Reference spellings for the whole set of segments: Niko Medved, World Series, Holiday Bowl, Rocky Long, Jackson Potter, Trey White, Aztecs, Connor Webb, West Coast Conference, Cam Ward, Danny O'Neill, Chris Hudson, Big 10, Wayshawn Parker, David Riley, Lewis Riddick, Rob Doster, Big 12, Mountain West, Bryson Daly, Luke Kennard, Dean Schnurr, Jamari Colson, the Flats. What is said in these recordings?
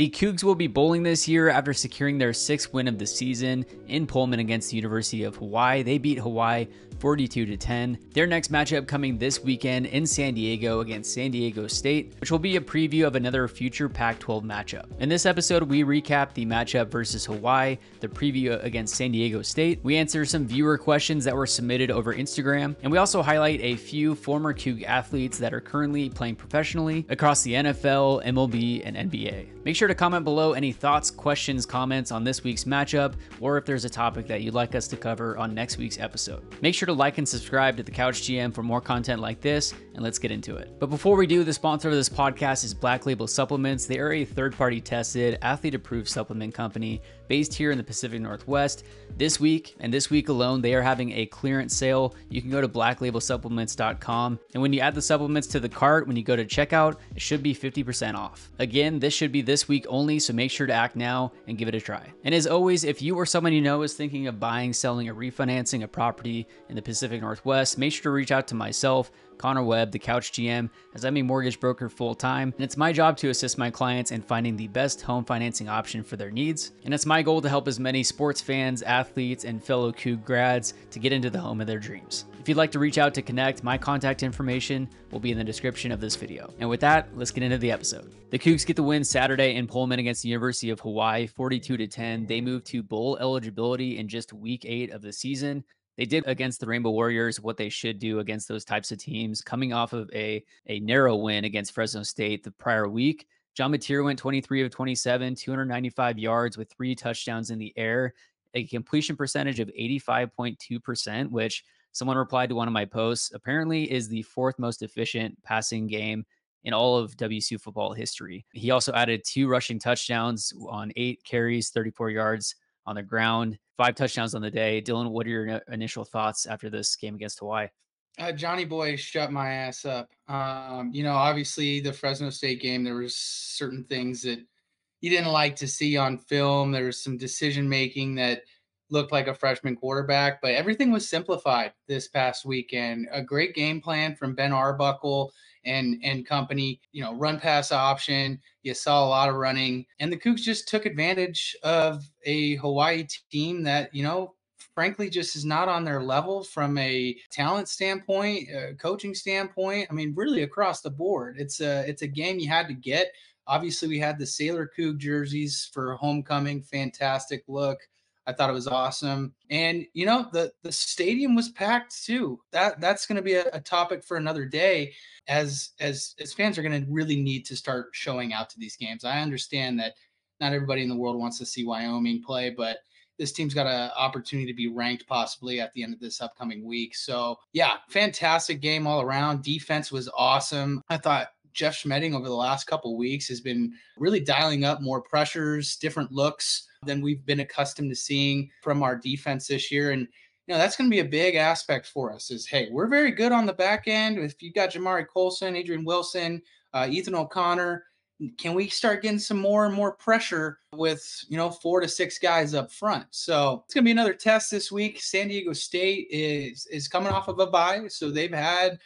The Cougs will be bowling this year after securing their 6th win of the season in Pullman against the University of Hawaii. They beat Hawaii 42-10. Their next matchup coming this weekend in San Diego against San Diego State, which will be a preview of another future Pac-12 matchup. In this episode, we recap the matchup versus Hawaii, the preview against San Diego State. We answer some viewer questions that were submitted over Instagram, and we also highlight a few former Coug athletes that are currently playing professionally across the NFL, MLB, and NBA. Make sure to comment below any thoughts, questions, comments on this week's matchup, or if there's a topic that you'd like us to cover on next week's episode. Make sure to like and subscribe to The Couch GM for more content like this, and let's get into it. But before we do, the sponsor of this podcast is Black Label Supplements. They are a third-party tested, athlete-approved supplement company based here in the Pacific Northwest. This week, and this week alone, they are having a clearance sale. You can go to blacklabelsupplements.com, and when you add the supplements to the cart, when you go to checkout, it should be 50% off. Again, this should be this week only, so make sure to act now and give it a try. And as always, if you or someone you know is thinking of buying, selling, or refinancing a property in the Pacific Northwest, make sure to reach out to myself, Connor Webb, The Couch GM, as I'm a mortgage broker full-time, and it's my job to assist my clients in finding the best home financing option for their needs. And it's my goal to help as many sports fans, athletes, and fellow Coug grads to get into the home of their dreams. If you'd like to reach out to connect, my contact information will be in the description of this video. And with that, let's get into the episode. The Cougs get the win Saturday in Pullman against the University of Hawaii, 42-10. They move to bowl eligibility in just week 8 of the season. They did against the Rainbow Warriors what they should do against those types of teams, coming off of a narrow win against Fresno State the prior week. John Mateer went 23 of 27, 295 yards with 3 touchdowns in the air, a completion percentage of 85.2%, which someone replied to one of my posts, apparently is the 4th most efficient passing game in all of WSU football history. He also added 2 rushing touchdowns on 8 carries, 34 yards on the ground, 5 touchdowns on the day. Dylan, what are your initial thoughts after this game against Hawaii? Johnny Boy shut my ass up. Obviously the Fresno State game, there was certain things that you didn't like to see on film. There was some decision-making that looked like a freshman quarterback, but everything was simplified this past weekend. A great game plan from Ben Arbuckle and company, run pass option. You saw a lot of running, and the Cougs just took advantage of a Hawaii team that, frankly, just is not on their level from a talent standpoint, a coaching standpoint. I mean, really across the board, it's a game you had to get. Obviously we had the Sailor Coug jerseys for homecoming. Fantastic look. I thought it was awesome. And, the stadium was packed too. That's going to be a topic for another day, as fans are going to really need to start showing out to these games. I understand that not everybody in the world wants to see Wyoming play, but this team's got an opportunity to be ranked possibly at the end of this upcoming week. So, yeah, fantastic game all around. Defense was awesome. I thought Jeff Schmedding over the last couple weeks has been really dialing up more pressures, different looks than we've been accustomed to seeing from our defense this year. And, that's going to be a big aspect for us is, hey, we're very good on the back end. If you've got Jamari Colson, Adrian Wilson, Ethan O'Connor, can we start getting some more and more pressure with, 4 to 6 guys up front? So it's going to be another test this week. San Diego State is coming off of a bye. So they've had,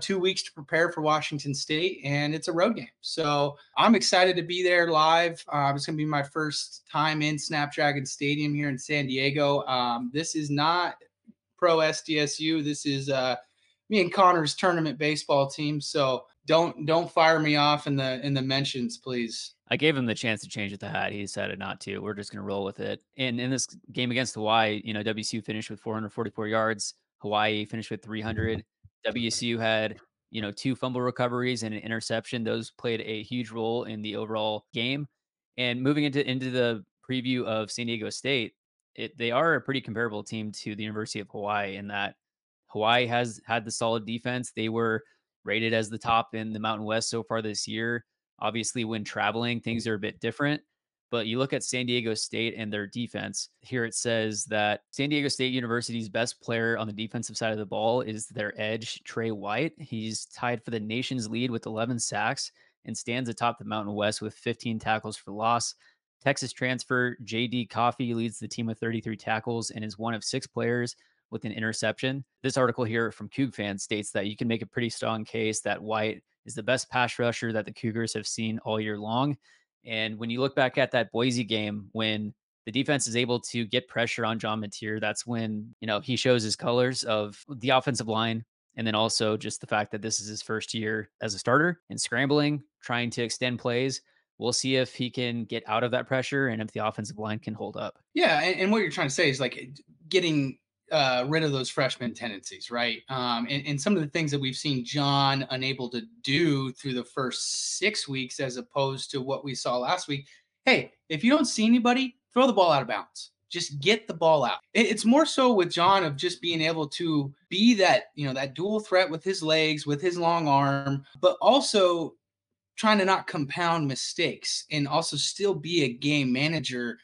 2 weeks to prepare for Washington State, and it's a road game. So I'm excited to be there live. It's going to be my first time in Snapdragon Stadium here in San Diego. This is not pro SDSU. This is me and Connor's tournament baseball team. So don't fire me off in the mentions, please. I gave him the chance to change the hat. He decided not to. We're just going to roll with it. And in this game against Hawaii, WSU finished with 444 yards. Hawaii finished with 300. WSU had, 2 fumble recoveries and an interception. Those played a huge role in the overall game. And moving into the preview of San Diego State, they are a pretty comparable team to the University of Hawaii in that Hawaii has had the solid defense. They were rated as the top in the Mountain West so far this year. Obviously, when traveling, things are a bit different. But you look at San Diego State and their defense. Here it says that San Diego State University's best player on the defensive side of the ball is their edge, Trey White. He's tied for the nation's lead with 11 sacks and stands atop the Mountain West with 15 tackles for loss. Texas transfer J.D. Coffey leads the team with 33 tackles and is one of 6 players with an interception. This article here from Coug Fan states that you can make a pretty strong case that White is the best pass rusher that the Cougars have seen all year long. And when you look back at that Boise game, when the defense is able to get pressure on John Mateer, that's when, you know, he shows his colors of the offensive line. And then also just the fact that this is his first year as a starter and scrambling, trying to extend plays. We'll see if he can get out of that pressure and if the offensive line can hold up. Yeah. And what you're trying to say is like getting rid of those freshman tendencies, right? And some of the things that we've seen John unable to do through the first 6 weeks, as opposed to what we saw last week. Hey, if you don't see anybody, throw the ball out of bounds. Just get the ball out. It's more so with John of just being able to be that, you know, that dual threat with his legs, with his long arm, but also trying to not compound mistakes and also still be a game manager.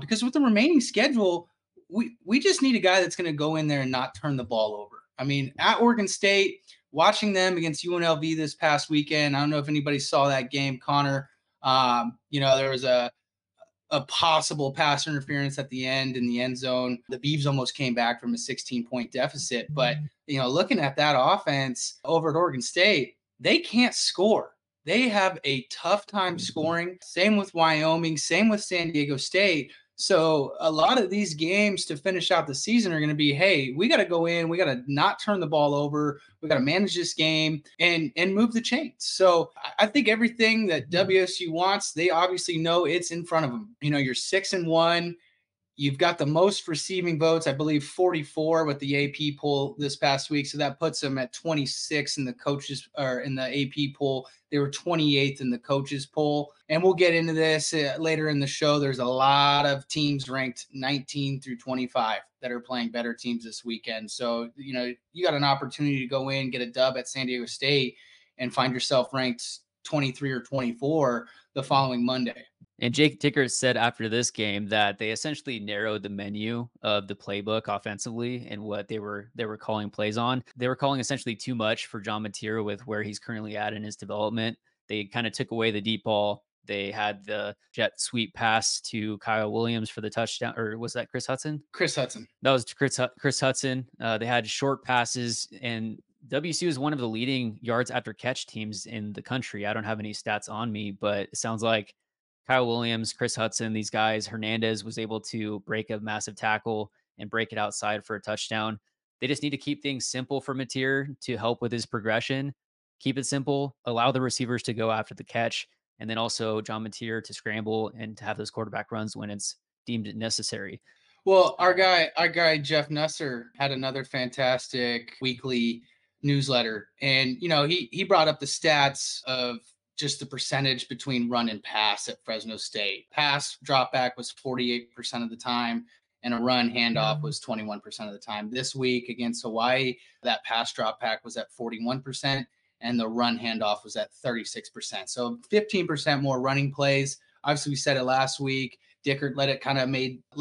Because with the remaining schedule, we just need a guy that's going to go in there and not turn the ball over. I mean, at Oregon State, watching them against UNLV this past weekend, I don't know if anybody saw that game, Connor. You know, there was a possible pass interference at the end in the end zone. The Beavs almost came back from a 16-point deficit. But, you know, looking at that offense over at Oregon State, they can't score. They have a tough time scoring. Same with Wyoming, same with San Diego State. So a lot of these games to finish out the season are going to be, hey, we got to go in, we got to not turn the ball over, we got to manage this game and move the chains. So I think everything that WSU wants, they obviously know it's in front of them. You know, you're 6-1. You've got the most receiving votes, I believe 44 with the AP poll this past week. So that puts them at 26 in the coaches or in the AP poll. They were 28th in the coaches poll. And we'll get into this later in the show. There's a lot of teams ranked 19 through 25 that are playing better teams this weekend. So, you know, you got an opportunity to go in, get a dub at San Diego State and find yourself ranked 23 or 24 the following Monday. And Jake Ticker said after this game that they essentially narrowed the menu of the playbook offensively and what they were calling plays on. They were calling essentially too much for John Mateer with where he's currently at in his development. They kind of took away the deep ball. They had the jet sweep pass to Kyle Williams for the touchdown, or was that Chris Hudson? Chris Hudson. That was Chris Hudson. They had short passes, and WSU is one of the leading yards after catch teams in the country. I don't have any stats on me, but it sounds like Kyle Williams, Chris Hudson, these guys, Hernandez was able to break a massive tackle and break it outside for a touchdown. They just need to keep things simple for Mateer to help with his progression. Keep it simple, allow the receivers to go after the catch, and then also John Mateer to scramble and to have those quarterback runs when it's deemed necessary. Well, our guy Jeff Nusser had another fantastic weekly newsletter, and you know he brought up the stats of just the percentage between run and pass at Fresno State. Pass dropback was 48% of the time, and a run handoff was 21% of the time. This week against Hawaii, that pass dropback was at 41%, and the run handoff was at 36%. So 15% more running plays. Obviously, we said it last week. Dickert let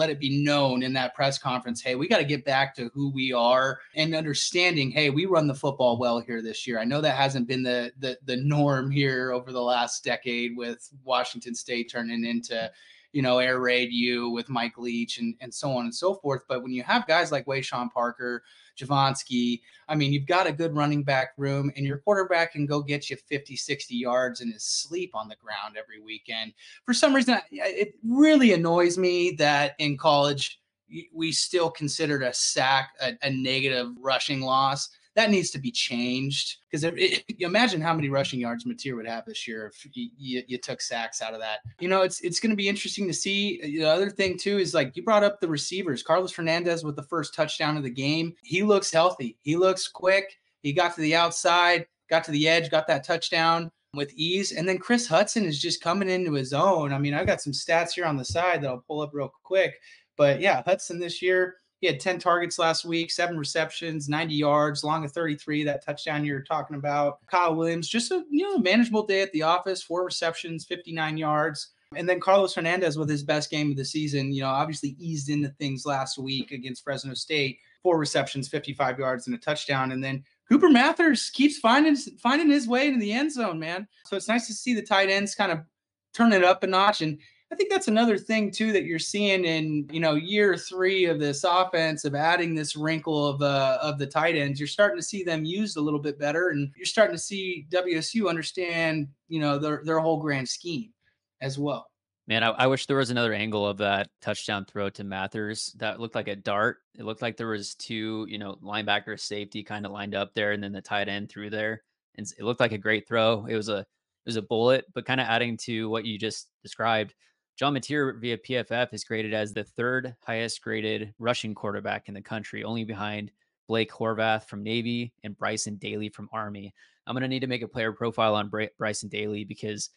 it be known in that press conference, hey, we got to get back to who we are and understanding, hey, we run the football well here this year. I know that hasn't been the norm here over the last decade with Washington State turning into, you know, Air Raid U with Mike Leach and so on and so forth. But when you have guys like Wayshawn Parker, Javonsky, I mean, you've got a good running back room, and your quarterback can go get you 50, 60 yards in his sleep on the ground every weekend. For some reason, it really annoys me that in college, we still considered a sack a negative rushing loss. That needs to be changed, because imagine how many rushing yards Mateer would have this year if you took sacks out of that. You know, it's going to be interesting to see. The other thing, too, is like you brought up the receivers. Carlos Hernandez with the first touchdown of the game. He looks healthy. He looks quick. He got to the outside, got to the edge, got that touchdown with ease. And then Chris Hudson is just coming into his own. I mean, I've got some stats here on the side that I'll pull up real quick. But, yeah, Hudson this year, he had 10 targets last week, 7 receptions, 90 yards, long of 33, that touchdown you were talking about. Kyle Williams, just a manageable day at the office, 4 receptions, 59 yards. And then Carlos Hernandez with his best game of the season, you know, obviously eased into things last week against Fresno State, 4 receptions, 55 yards, and a touchdown. And then Cooper Mathers keeps finding his way into the end zone, man. So it's nice to see the tight ends kind of turn it up a notch. And I think that's another thing, too, that you're seeing in, you know, year 3 of this offense, of adding this wrinkle of the tight ends. You're starting to see them used a little bit better, and you're starting to see WSU understand, you know, their whole grand scheme. as well. Man, I wish there was another angle of that touchdown throw to Mathers. That looked like a dart. It looked like there was two, linebacker safety kind of lined up there, and then the tight end threw there. And it looked like a great throw. It was a bullet, but kind of adding to what you just described, John Mateer via PFF is graded as the third highest graded rushing quarterback in the country, only behind Blake Horvath from Navy and Bryson Daly from Army. I'm going to need to make a player profile on Bryson Daly because,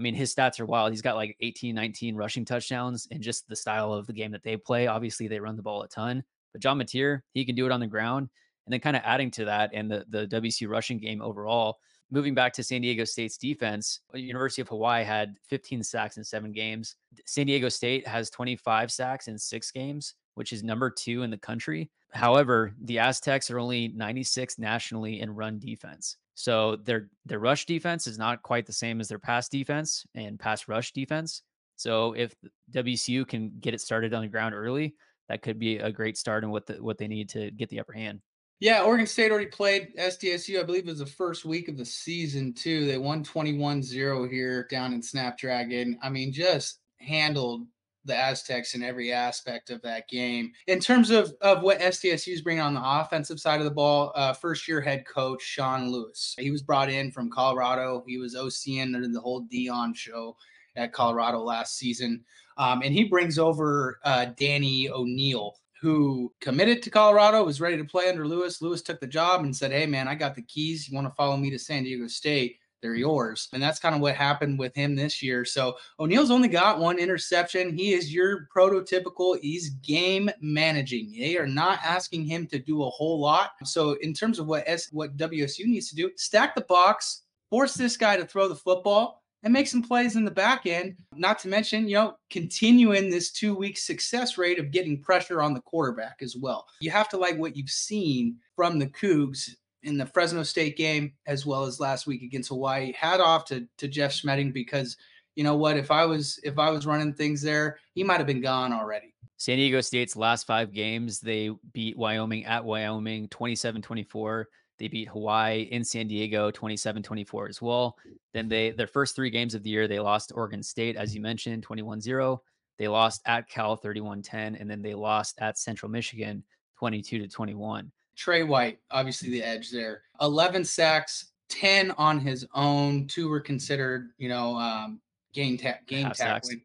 his stats are wild. He's got like 18, 19 rushing touchdowns and just the style of the game that they play. Obviously, they run the ball a ton, but John Mateer, he can do it on the ground. And then kind of adding to that and the WC rushing game overall, moving back to San Diego State's defense, University of Hawaii had 15 sacks in 7 games. San Diego State has 25 sacks in 6 games, which is number 2 in the country. However, the Aztecs are only 96th nationally in run defense. So their rush defense is not quite the same as their pass defense and pass rush defense. So if WCU can get it started on the ground early, that could be a great start in what they need to get the upper hand. Yeah, Oregon State already played SDSU. I believe it was the first week of the season, too. They won 21-0 here down in Snapdragon. Just handled the Aztecs in every aspect of that game. In terms of what SDSU is bringing on the offensive side of the ball, first-year head coach Sean Lewis. He was brought in from Colorado. He was OCN under the whole Dion show at Colorado last season. And he brings over Danny O'Neill, who committed to Colorado, was ready to play under Lewis. Lewis took the job and said, hey, man, I got the keys. You want to follow me to San Diego State? They're yours. And that's kind of what happened with him this year. So O'Neill's only got 1 interception. He is your prototypical. He's game managing. They are not asking him to do a whole lot. So in terms of what WSU needs to do, stack the box, force this guy to throw the football, and make some plays in the back end, not to mention, continuing this 2-week success rate of getting pressure on the quarterback as well. You have to like what you've seen from the Cougs in the Fresno State game, as well as last week against Hawaii. Hat off to Jeff Schmedding, because you know what, if I was running things there, he might've been gone already. San Diego State's last 5 games, they beat Wyoming at Wyoming 27-24. They beat Hawaii in San Diego 27-24 as well. Then their first 3 games of the year, they lost to Oregon State, as you mentioned, 21-0. They lost at Cal 31-10, and then they lost at Central Michigan 22-21. Trey White, obviously the edge there. 11 sacks, 10 on his own. 2 were considered, game tackling.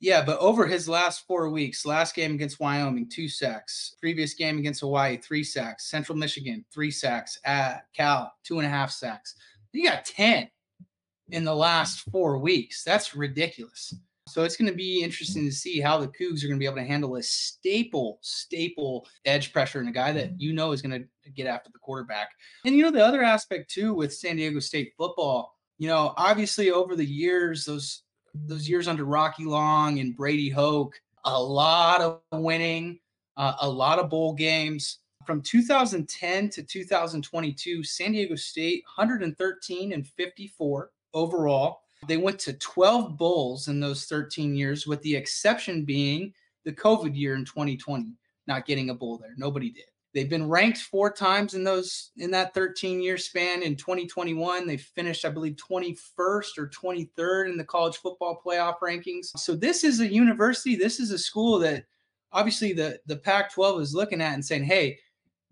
Yeah, but over his last 4 weeks, last game against Wyoming, 2 sacks. Previous game against Hawaii, 3 sacks. Central Michigan, 3 sacks. At Cal, 2.5 sacks. You got 10 in the last 4 weeks. That's ridiculous. So it's going to be interesting to see how the Cougs are going to be able to handle a staple edge pressure and a guy that is going to get after the quarterback. And, the other aspect, too, with San Diego State football, obviously over the years, those years under Rocky Long and Brady Hoke, a lot of winning, a lot of bowl games. From 2010 to 2022, San Diego State, 113-54 overall. They went to 12 bowls in those 13 years, with the exception being the COVID year in 2020, not getting a bowl there. Nobody did. They've been ranked 4 times in that 13-year span. In 2021, they finished, I believe, 21st or 23rd in the college football playoff rankings. So this is a university, this is a school that obviously the Pac-12 is looking at and saying, hey,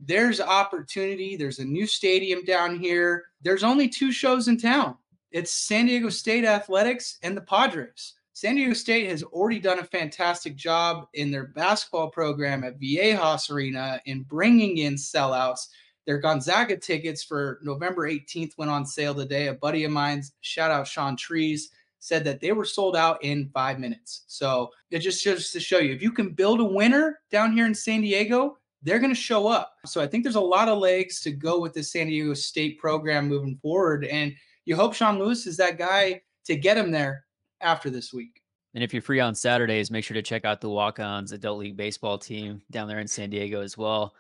there's opportunity. There's a new stadium down here. There's only 2 shows in town. It's San Diego State Athletics and the Padres. San Diego State has already done a fantastic job in their basketball program at Viejas Arena in bringing in sellouts. Their Gonzaga tickets for November 18th went on sale today. A buddy of mine, shout out Sean Trees, said that they were sold out in 5 minutes. So it just shows to show you, if you can build a winner down here in San Diego, they're going to show up. So I think there's a lot of legs to go with the San Diego State program moving forward. And you hope Sean Lewis is that guy to get him there after this week. And if you're free on Saturdays, make sure to check out the Walk-Ons Adult League Baseball team down there in San Diego as well.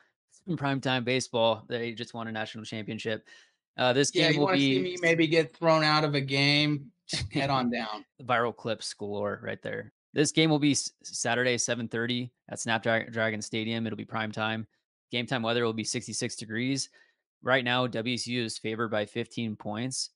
Some primetime baseball. They just won a national championship. This game will be... Yeah, you want to see me maybe get thrown out of a game, head on down. Viral clips galore right there. This game will be Saturday, 7:30 at Snapdragon Stadium. It'll be primetime. Game time weather will be 66 degrees. Right now, WCU is favored by 15 points.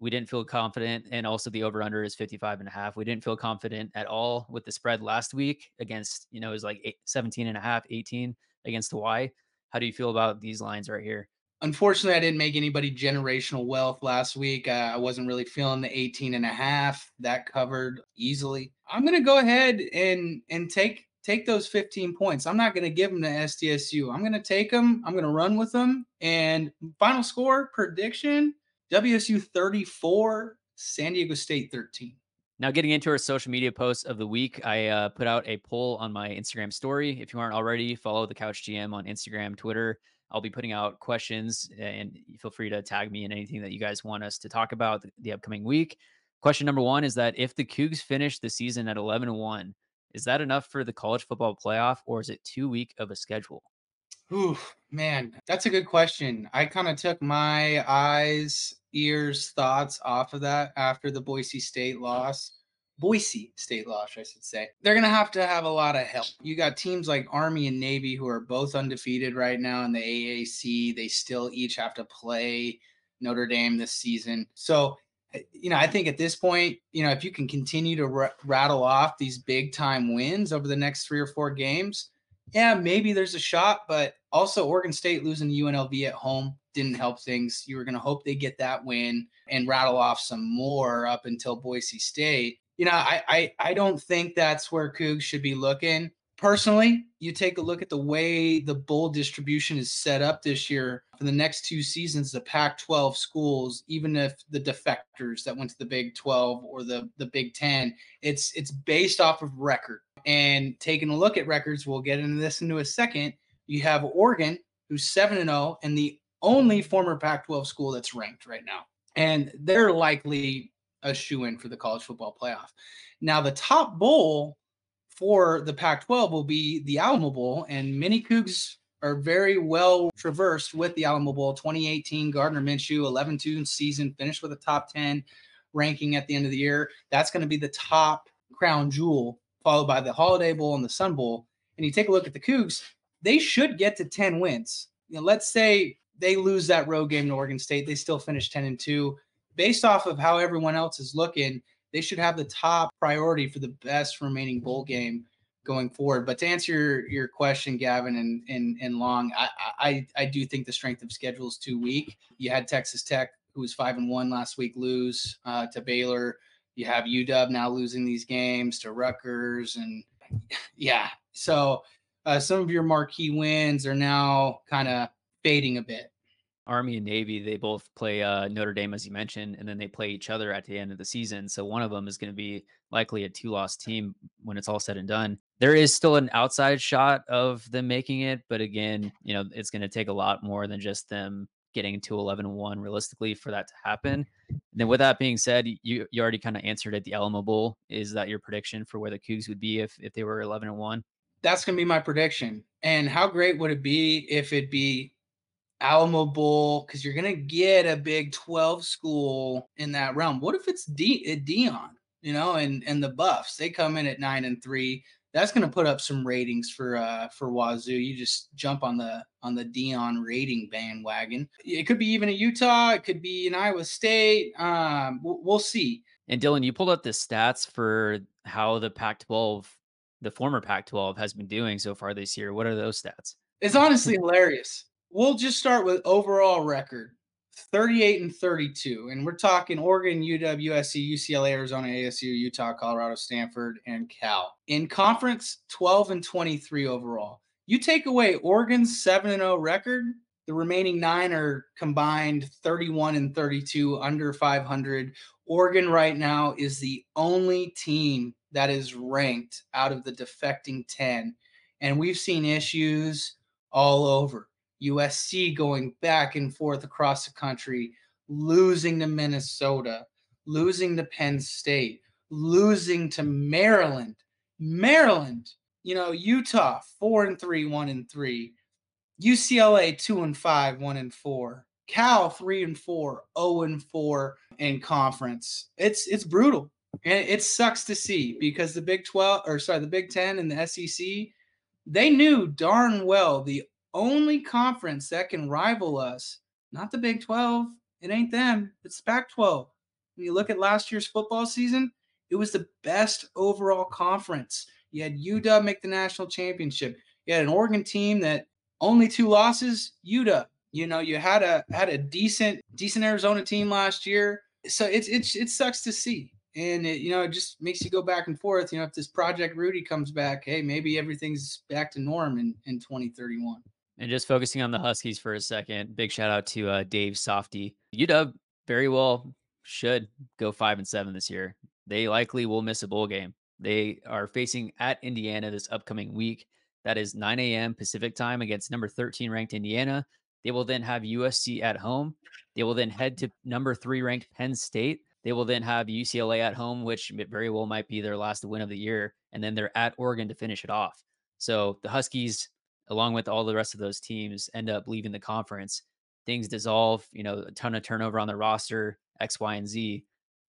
We didn't feel confident. And also the over under is 55.5. We didn't feel confident at all with the spread last week against, you know, it was like 17.5, 18 against Hawaii. How do you feel about these lines right here? Unfortunately, I didn't make anybody generational wealth last week. I wasn't really feeling the 18.5 that covered easily. I'm going to go ahead and take those 15 points. I'm not going to give them to SDSU. I'm going to take them. I'm going to run with them. And final score prediction, WSU 34, San Diego State 13. Now getting into our social media posts of the week, I put out a poll on my Instagram story. If you aren't already, follow the Couch GM on Instagram, Twitter. I'll be putting out questions and feel free to tag me in anything that you guys want us to talk about the upcoming week. Question number one is that if the Cougs finish the season at 11-1, is that enough for the college football playoff, or is it too weak of a schedule? Ooh, man, that's a good question. I kind of took my eyes, ears, thoughts off of that after the Boise State loss, I should say. They're going to have a lot of help. You got teams like Army and Navy who are both undefeated right now in the AAC. They still each have to play Notre Dame this season. So, you know, I think at this point, you know, if you can continue to rattle off these big time wins over the next 3 or 4 games, yeah, maybe there's a shot. But also Oregon State losing to UNLV at home didn't help things. You were going to hope they get that win and rattle off some more up until Boise State. You know, I don't think that's where Cougs should be looking. Personally, you take a look at the way the bowl distribution is set up this year. For the next 2 seasons, the Pac-12 schools, even if the defectors that went to the Big 12 or the Big 10, it's based off of record. And taking a look at records, we'll get into this in a second. You have Oregon, who's 7-0, and the only former Pac-12 school that's ranked right now. And they're likely a shoe-in for the college football playoff. Now, the top bowl for the Pac-12 will be the Alamo Bowl, and many Cougs are very well traversed with the Alamo Bowl. 2018, Gardner Minshew, 11-2 season, finished with a top 10 ranking at the end of the year. That's going to be the top crown jewel, followed by the Holiday Bowl and the Sun Bowl. And you take a look at the Cougs, they should get to 10 wins. You know, let's say they lose that road game to Oregon State. They still finish 10-2. Based off of how everyone else is looking, they should have the top priority for the best remaining bowl game going forward. But to answer your question, Gavin and Long, I do think the strength of schedule is too weak. You had Texas Tech, who was 5-1 last week, lose to Baylor. You have UW now losing these games to Rutgers. And yeah, so some of your marquee wins are now kind of fading a bit. Army and Navy, they both play Notre Dame, as you mentioned, and then they play each other at the end of the season. So one of them is going to be likely a 2-loss team when it's all said and done. There is still an outside shot of them making it. But again, you know, it's going to take a lot more than just them getting to 11-1 realistically for that to happen. And then with that being said, you already kind of answered at the Alamo Bowl. Is that your prediction for where the Cougs would be if they were 11-1? That's going to be my prediction. And how great would it be if it'd be Alamo Bowl, because you're going to get a Big 12 school in that realm. What if it's Dion, you know, and the Buffs? They come in at 9-3. That's going to put up some ratings for Wazoo. You just jump on the Dion rating bandwagon. It could be even a Utah. It could be an Iowa State. We'll see. And Dylan, you pulled up the stats for how the Pac-12, the former Pac-12, has been doing so far this year. What are those stats? It's honestly hilarious. We'll just start with overall record, 38-32. And we're talking Oregon, UW, USC, UCLA, Arizona, ASU, Utah, Colorado, Stanford, and Cal. In conference, 12-23 overall. You take away Oregon's 7-0 record, the remaining 9 are combined 31-32, under 500. Oregon right now is the only team that is ranked out of the defecting 10. And we've seen issues all over. USC going back and forth across the country, losing to Minnesota, losing to Penn State, losing to Maryland, you know, Utah 4-3, 1-3, UCLA 2-5, 1-4, Cal 3-4, 0-4 in conference. It's brutal. And it sucks to see because the the Big 10 and the SEC, they knew darn well the only conference that can rival us, not the Big 12, it ain't them, it's Pac-12. When you look at last year's football season, it was the best overall conference. You had UW make the national championship. You had an Oregon team that only 2 losses, UW. You know, you had a decent Arizona team last year. So it sucks to see. And it, you know, it just makes you go back and forth. You know, if this Project Rudy comes back, hey, maybe everything's back to norm in 2031. And just focusing on the Huskies for a second, big shout out to Dave Softy. UW very well should go 5-7 this year. They likely will miss a bowl game. They are facing at Indiana this upcoming week. That is 9 a.m. Pacific time against number 13 ranked Indiana. They will then have USC at home. They will then head to number 3 ranked Penn State. They will then have UCLA at home, which very well might be their last win of the year. And then they're at Oregon to finish it off. So the Huskies, along with all the rest of those teams, end up leaving the conference. Things dissolve, you know, a ton of turnover on the roster, X, Y, and Z.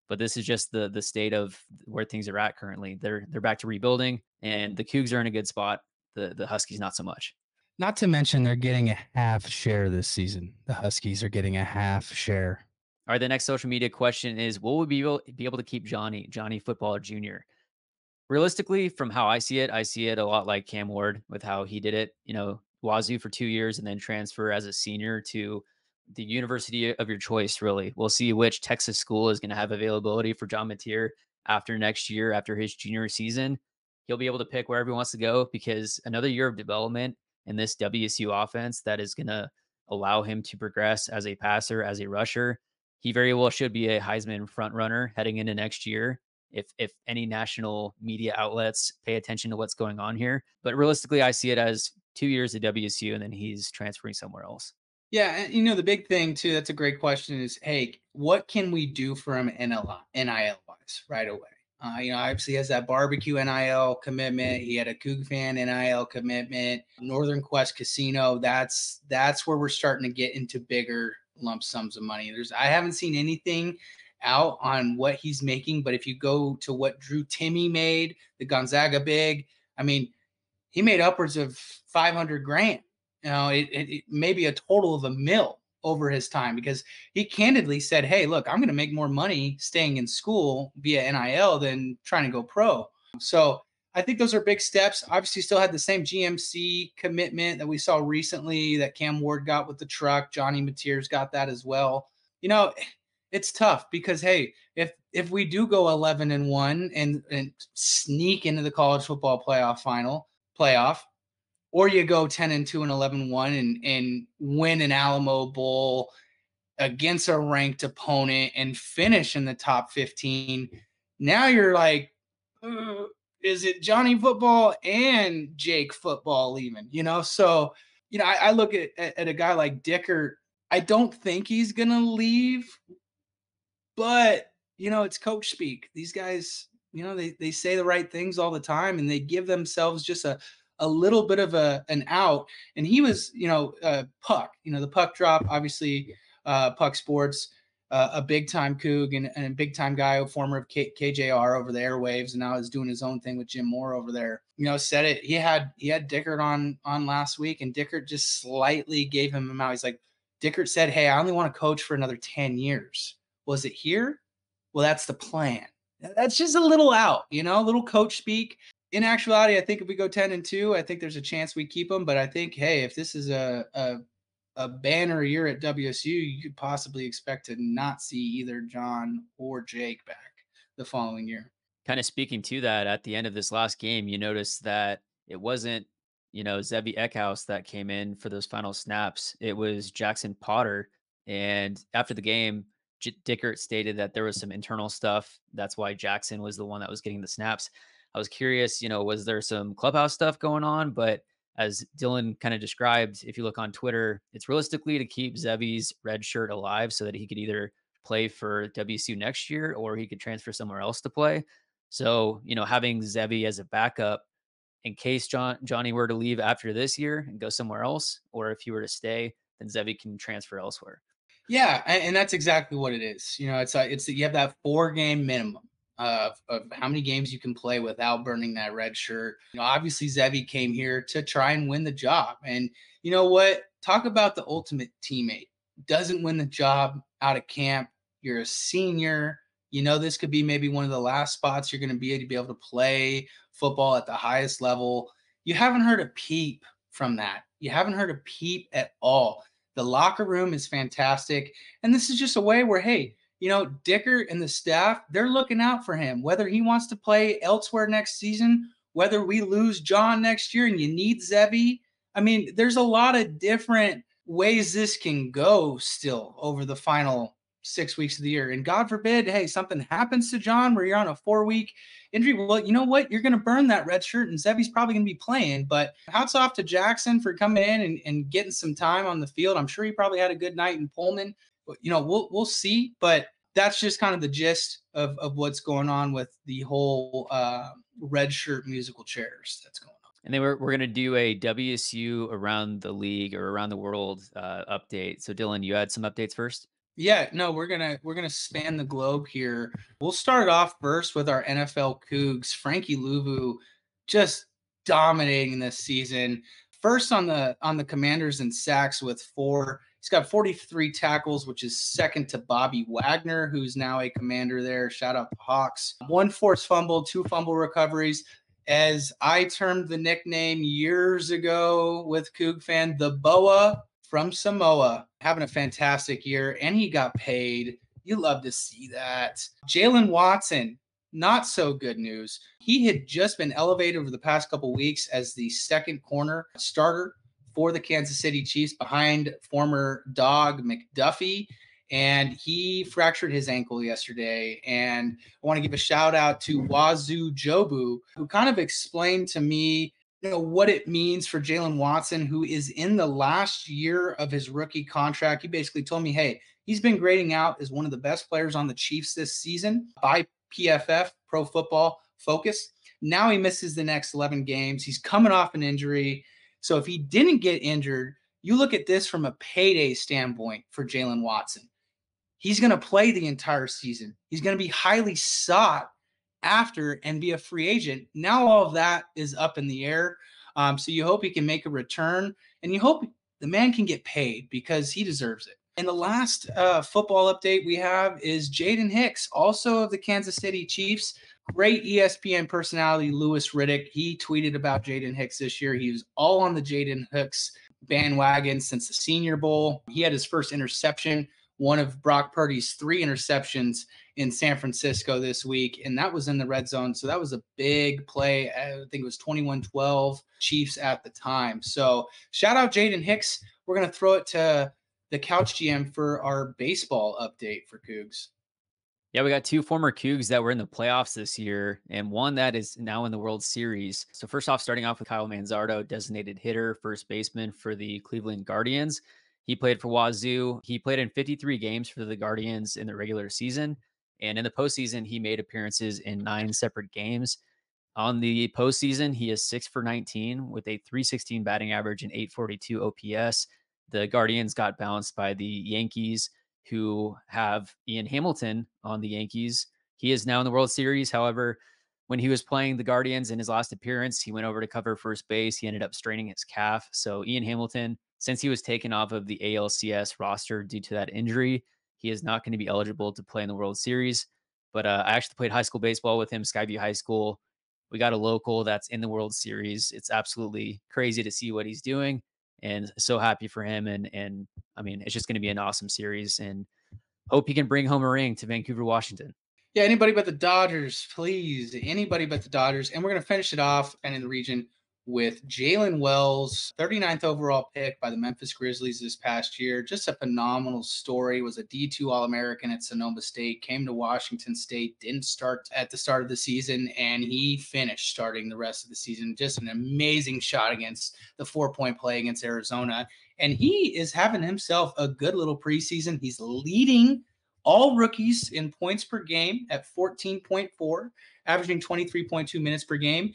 But this is just the state of where things are at currently. They're back to rebuilding, and the Cougs are in a good spot. The Huskies, not so much. Not to mention they're getting a half share this season. The Huskies are getting a half share. All right, the next social media question is, will we be able to keep Johnny Football Jr.? Realistically, from how I see it a lot like Cam Ward with how he did it. You know, Wazoo for 2 years and then transfer as a senior to the university of your choice, really. We'll see which Texas school is going to have availability for John Mateer after next year, after his junior season. He'll be able to pick wherever he wants to go, because another year of development in this WSU offense that is going to allow him to progress as a passer, as a rusher. He very well should be a Heisman frontrunner heading into next year, if any national media outlets pay attention to what's going on here. But realistically, I see it as 2 years at WSU, and then he's transferring somewhere else. Yeah, and you know, the big thing, too, that's a great question is, hey, what can we do for him NIL-wise right away? You know, obviously he has that barbecue NIL commitment. He had a Coug Fan NIL commitment. Northern Quest Casino, that's where we're starting to get into bigger lump sums of money. I haven't seen anything out on what he's making, but if you go to what Drew Timme made, the Gonzaga big, I mean, he made upwards of $500,000. You know, it may be a total of $1 million over his time, because he candidly said, hey, look, I'm going to make more money staying in school via NIL than trying to go pro. So I think those are big steps. Obviously still had the same GMC commitment that we saw recently that Cam Ward got with the truck. Johnny Mateer's got that as well. You know, it's tough because, hey, if we do go 11-1 and sneak into the college football playoff, or you go 10-2 and 11-1 and win an Alamo Bowl against a ranked opponent and finish in the top 15. Now you're like, is it Johnny Football and Jake Football even? You know, so, you know, I look at a guy like Dicker. I don't think he's going to leave, but, you know, it's coach speak. These guys, you know, they say the right things all the time, and they give themselves just a little bit of an out. And he was, you know, Puck, you know, the Puck drop, obviously Puck Sports, a big time Coug and a big time guy, a former of KJR over the airwaves. And now is doing his own thing with Jim Moore over there, you know, said it. He had Dickert on last week, and Dickert just slightly gave him an out. He's like, Dickert said, hey, I only want to coach for another 10 years. Was it here? Well, that's the plan. That's just a little out, you know, a little coach speak. In actuality, I think if we go 10-2, I think there's a chance we keep him. But I think, hey, if this is a banner year at WSU, you could possibly expect to not see either John or Jake back the following year. Kind of speaking to that, at the end of this last game, you noticed that it wasn't, you know, Zevi Eckhaus that came in for those final snaps. It was Jackson Potter. And after the game, Dickert stated that there was some internal stuff. That's why Jackson was the one that was getting the snaps. I was curious, you know, was there some clubhouse stuff going on? But as Dylan kind of described, if you look on Twitter, it's realistically to keep Zevi's red shirt alive so that he could either play for WSU next year or he could transfer somewhere else to play. So, you know, having Zevi as a backup in case Johnny were to leave after this year and go somewhere else, or if he were to stay, then Zevi can transfer elsewhere. Yeah, and that's exactly what it is. You know, it's you have that 4-game minimum of how many games you can play without burning that red shirt. You know, obviously Zevi came here to try and win the job. And you know what? Talk about the ultimate teammate. Doesn't win the job out of camp. You're a senior. you know, this could be maybe one of the last spots you're going to be able to play football at the highest level. You haven't heard a peep from that. You haven't heard a peep at all. The locker room is fantastic. And this is just a way where, hey, you know, Dicker and the staff, they're looking out for him, whether he wants to play elsewhere next season, whether we lose John next year and you need Zevi. I mean, there's a lot of different ways this can go still over the final 6 weeks of the year. And God forbid, hey, something happens to John where you're on a 4-week injury. Well, you know what? You're going to burn that red shirt, and Zevi's probably going to be playing. But hats off to Jackson for coming in and getting some time on the field. I'm sure he probably had a good night in Pullman. You know, we'll see. But that's just kind of the gist of what's going on with the whole red shirt musical chairs that's going on. And then we're going to do a WSU around the league or around the world update. So Dylan, you had some updates first? Yeah, no, we're gonna span the globe here. We'll start off first with our NFL Cougs. Frankie Louvu just dominating this season. First on the Commanders in sacks with 4. He's got 43 tackles, which is second to Bobby Wagner, who's now a Commander there. Shout out to Hawks. 1 forced fumble, 2 fumble recoveries. As I termed the nickname years ago with Coug fan, the Boa from Samoa, having a fantastic year, and he got paid. You love to see that. Jalen Watson, not so good news. He had just been elevated over the past couple weeks as the second corner starter for the Kansas City Chiefs behind former Dog McDuffie, and he fractured his ankle yesterday. And I want to give a shout out to Wazoo Jobu, who kind of explained to me, you know, what it means for Jalen Watson, who is in the last year of his rookie contract. He basically told me, hey, he's been grading out as one of the best players on the Chiefs this season by PFF, Pro Football Focus. Now he misses the next 11 games. He's coming off an injury. So if he didn't get injured, you look at this from a payday standpoint for Jalen Watson. He's going to play the entire season. He's going to be highly sought after and be a free agent. Now all of that is up in the air. So you hope he can make a return, and you hope the man can get paid because he deserves it. And the last football update we have is Jaden Hicks, also of the Kansas City Chiefs. Great ESPN personality, Lewis Riddick. He tweeted about Jaden Hicks this year. He was all on the Jaden Hicks bandwagon since the Senior Bowl. He had his first interception, one of Brock Purdy's 3 interceptions in San Francisco this week, and that was in the red zone. So that was a big play. I think it was 21-12 Chiefs at the time. So shout out Jaden Hicks. We're going to throw it to the Couch GM for our baseball update for Cougs. Yeah, we got 2 former Cougs that were in the playoffs this year, and one that is now in the World Series. So first off, starting off with Kyle Manzardo, designated hitter, first baseman for the Cleveland Guardians. He played for Wazoo. He played in 53 games for the Guardians in the regular season. And in the postseason, he made appearances in 9 separate games. On the postseason, he is 6-for-19 with a .316 batting average and .842 OPS. The Guardians got bounced by the Yankees, who have Ian Hamilton on the Yankees. He is now in the World Series. However, when he was playing the Guardians in his last appearance, he went over to cover first base. He ended up straining his calf. So Ian Hamilton, since he was taken off of the ALCS roster due to that injury, he is not going to be eligible to play in the World Series. But I actually played high school baseball with him, Skyview High School. We got a local that's in the World Series. It's absolutely crazy to see what he's doing, and so happy for him. And I mean, it's just going to be an awesome series, and hope he can bring home a ring to Vancouver, Washington. Yeah, anybody but the Dodgers, please. Anybody but the Dodgers. And we're going to finish it off and in the region with Jaylen Wells, 39th overall pick by the Memphis Grizzlies this past year. Just a phenomenal story. Was a D2 All-American at Sonoma State, came to Washington State, didn't start at the start of the season, and he finished starting the rest of the season. Just an amazing shot against the 4-point play against Arizona. And he is having himself a good little preseason. He's leading all rookies in points per game at 14.4, averaging 23.2 minutes per game.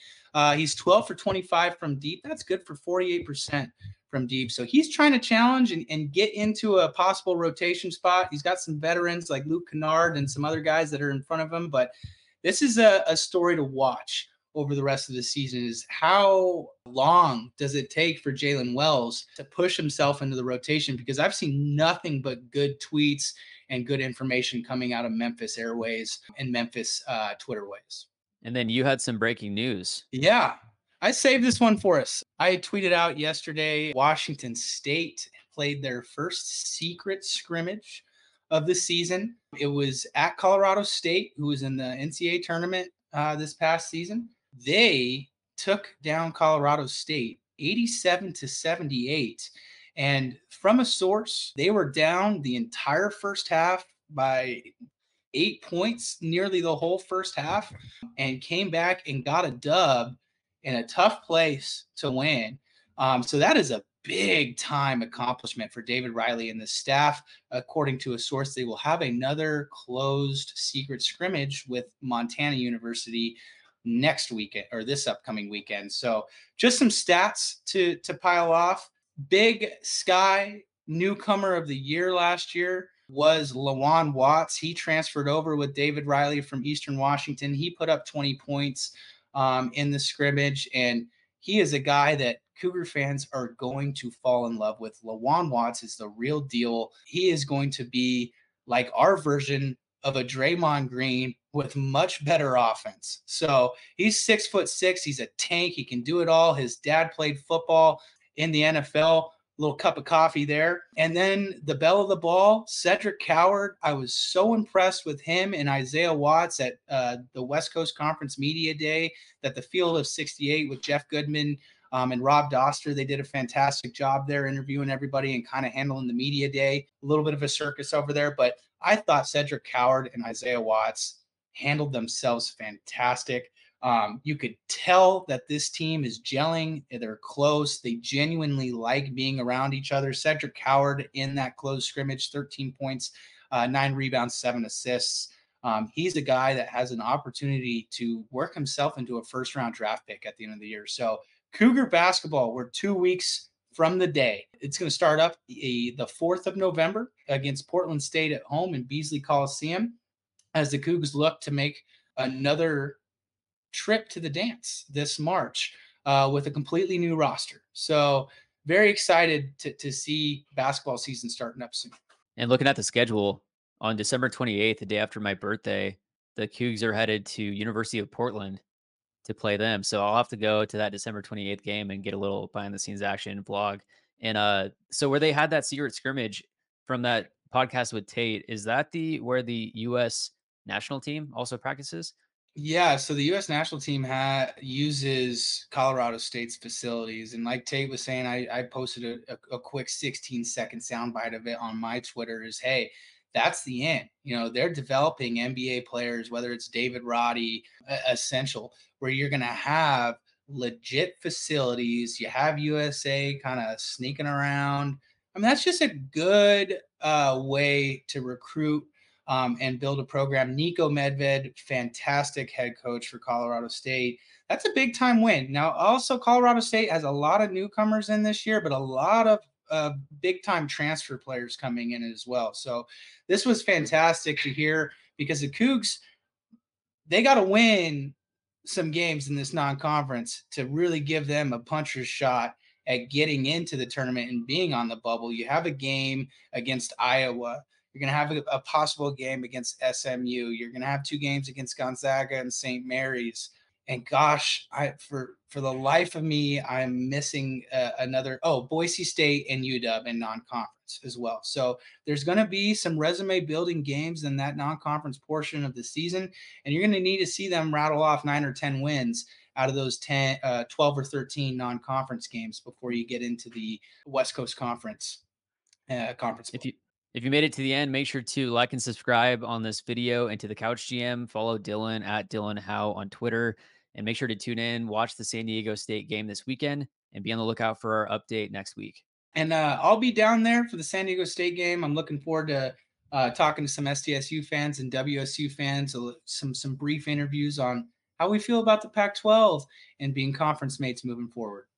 He's 12-for-25 from deep. That's good for 48% from deep. So he's trying to challenge and get into a possible rotation spot. He's got some veterans like Luke Kennard and some other guys that are in front of him, but this is a story to watch. over the rest of the season is how long does it take for Jaylen Wells to push himself into the rotation? Because I've seen nothing but good tweets and good information coming out of Memphis Airways and Memphis Twitter ways. And then you had some breaking news. Yeah, I saved this one for us. I tweeted out yesterday, Washington State played their first secret scrimmage of the season. It was at Colorado State, who was in the NCAA tournament this past season. They took down Colorado State 87-78. And from a source, they were down the entire first half by 8 points, nearly the whole first half, and came back and got a dub in a tough place to win. So that is a big time accomplishment for David Riley and the staff. According to a source, they will have another closed secret scrimmage with Montana University next weekend, or this upcoming weekend. So just some stats to pile off. Big Sky newcomer of the year last year was LaJuan Watts. He transferred over with David Riley from Eastern Washington. He put up 20 points in the scrimmage, and he is a guy that Cougar fans are going to fall in love with. LaJuan Watts is the real deal. He is going to be like our version of a Draymond Green with much better offense. So he's 6'6". He's a tank. He can do it all. His dad played football in the NFL. Little cup of coffee there. And then the belle of the ball, Cedric Coward. I was so impressed with him and Isaiah Watts at the West Coast Conference Media Day, that the Field of 68 with Jeff Goodman and Rob Doster. They did a fantastic job there interviewing everybody and kind of handling the media day. A little bit of a circus over there, but I thought Cedric Coward and Isaiah Watts handled themselves fantastic. You could tell that this team is gelling. They're close. They genuinely like being around each other. Cedric Coward in that closed scrimmage, 13 points, 9 rebounds, 7 assists. He's a guy that has an opportunity to work himself into a first-round draft pick at the end of the year. So Cougar basketball, we're 2 weeks from the day. It's going to start up the 4th of November against Portland State at home in Beasley Coliseum, as the Cougars look to make another trip to the dance this March with a completely new roster. So very excited to see basketball season starting up soon. And looking at the schedule, on December 28th, the day after my birthday, the Cougs are headed to University of Portland to play them. So I'll have to go to that December 28th game and get a little behind the scenes action vlog. And so where they had that secret scrimmage from that podcast with Tate, is that where the U.S. national team also practices? Yeah, so the U.S. national team uses Colorado State's facilities. And like Tate was saying, I posted a quick 16-second soundbite of it on my Twitter is, hey, that's the end. You know, they're developing NBA players, whether it's David Roddy, Essential, where you're going to have legit facilities. You have USA kind of sneaking around. I mean, that's just a good way to recruit and build a program. Niko Medved, fantastic head coach for Colorado State. That's a big time win. Now, also Colorado State has a lot of newcomers in this year, but a lot of big time transfer players coming in as well. So this was fantastic to hear, because the Cougs, they got to win some games in this non-conference to really give them a puncher's shot at getting into the tournament and being on the bubble. You have a game against Iowa. You're going to have a possible game against SMU. You're going to have 2 games against Gonzaga and St. Mary's. And gosh, for the life of me, I'm missing another. Oh, Boise State and UW in non-conference as well. So there's going to be some resume building games in that non-conference portion of the season. And you're going to need to see them rattle off 9 or 10 wins out of those 12 or 13 non-conference games before you get into the West Coast Conference. If you made it to the end, make sure to like and subscribe on this video and to the Couch GM. Follow Dylan at Dylan Howe on Twitter, and make sure to tune in, watch the San Diego State game this weekend, and be on the lookout for our update next week. And I'll be down there for the San Diego State game. I'm looking forward to talking to some SDSU fans and WSU fans, some brief interviews on how we feel about the Pac-12 and being conference mates moving forward.